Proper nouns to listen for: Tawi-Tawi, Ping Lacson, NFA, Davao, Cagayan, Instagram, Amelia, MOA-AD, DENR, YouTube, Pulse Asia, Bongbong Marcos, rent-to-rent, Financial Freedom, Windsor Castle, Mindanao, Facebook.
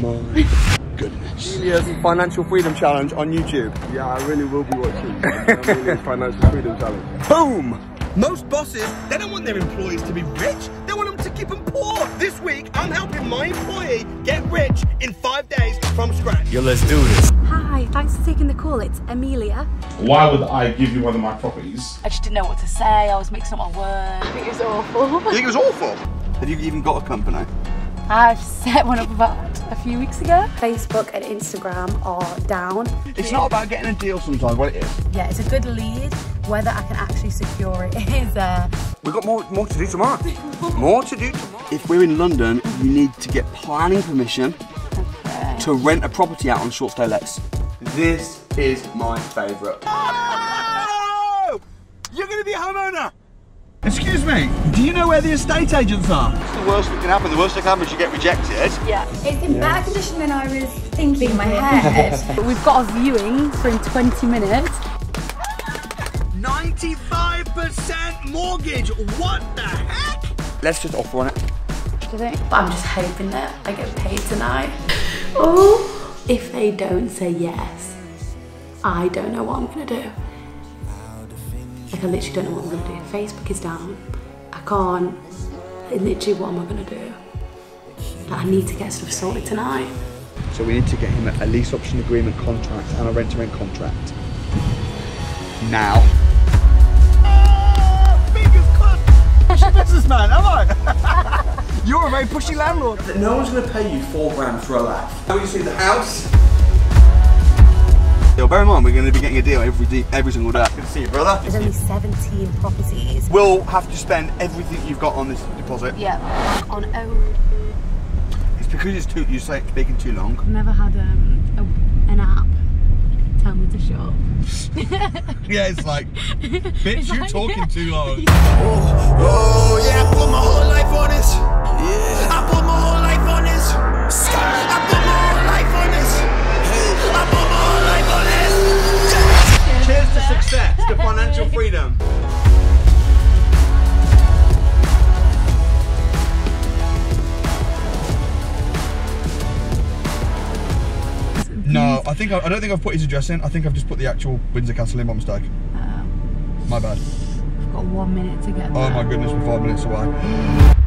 my goodness. Amelia's Financial Freedom Challenge on YouTube. Yeah, I really will be watching Amelia's Financial Freedom Challenge. Boom! Most bosses, they don't want their employees to be rich. They want them to keep them poor. This week, I'm helping my employee get rich in 5 days from scratch. Yo, let's do this. Hi, thanks for taking the call. It's Amelia. Why would I give you one of my properties? I just didn't know what to say. I was mixing up my words. I think it was awful. You think it was awful? Have you even got a company? I've set one up about a few weeks ago. Facebook and Instagram are down. It's not about getting a deal sometimes, what it is. Yeah, it's a good lead. Whether I can actually secure it is we've got more to do tomorrow. More to do tomorrow. If we're in London, you need to get planning permission to rent a property out on short stay lets. This is my favourite. Oh! You're going to be a homeowner! Excuse me, do you know where the estate agents are? What's the worst that can happen? The worst that can happen is you get rejected. Yeah. It's in better condition than I was thinking in my head. But we've got a viewing for in 20 minutes. 95% mortgage, what the heck? Let's just offer on it. Do you think? But I'm just hoping that I get paid tonight. Oh, if they don't say yes, I don't know what I'm gonna do. Like, I literally don't know what I'm gonna do. Facebook is down, I can't, literally what am I gonna do? Like, I need to get stuff sorted tonight. So we need to get him a lease option agreement contract and a rent-to-rent contract. Now. Businessman, am I? You're a very pushy landlord. No one's going to pay you £4 for a laugh. Now you see the house. Yo, bear in mind, we're going to be getting a deal every single day. Good to see you, brother. There's only 17 properties. We'll have to spend everything you've got on this deposit. Yeah. On own. It's because it's taking too long. I've never had an app tell me to shop. Yeah, it's like, bitch, it's you like, talking too long. Oh, yeah, I put my whole life on this. Yeah. I put my whole life on this. I put my whole life on this. I put my whole life on this. Yeah. Cheers to success, to financial freedom. No, I don't think I've put his address in. I think I've just put the actual Windsor Castle in by mistake. My bad. I've got 1 minute to get there. Oh my goodness, we're 5 minutes away.